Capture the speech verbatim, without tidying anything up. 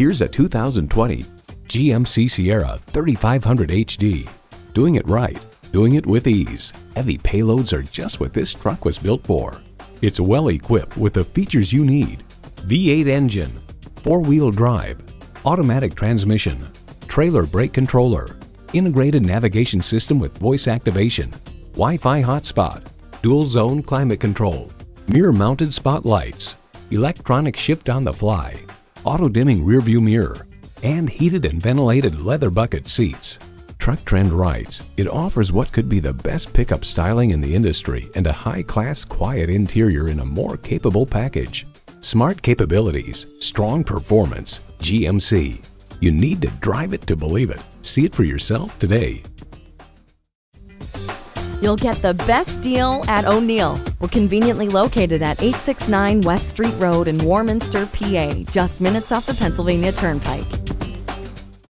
Here's a two thousand twenty G M C Sierra thirty-five hundred H D. Doing it right, doing it with ease. Heavy payloads are just what this truck was built for. It's well equipped with the features you need: V eight engine, four-wheel drive, automatic transmission, trailer brake controller, integrated navigation system with voice activation, Wi-Fi hotspot, dual zone climate control, mirror mounted spotlights, electronic shift on the fly, auto dimming rear view mirror, and heated and ventilated leather bucket seats. Truck Trend writes, "It offers what could be the best pickup styling in the industry and a high-class quiet interior in a more capable package. Smart capabilities, strong performance, G M C. You need to drive it to believe it. See it for yourself today." You'll get the best deal at O'Neill. We're conveniently located at eight six nine West Street Road in Warminster, P A, just minutes off the Pennsylvania Turnpike.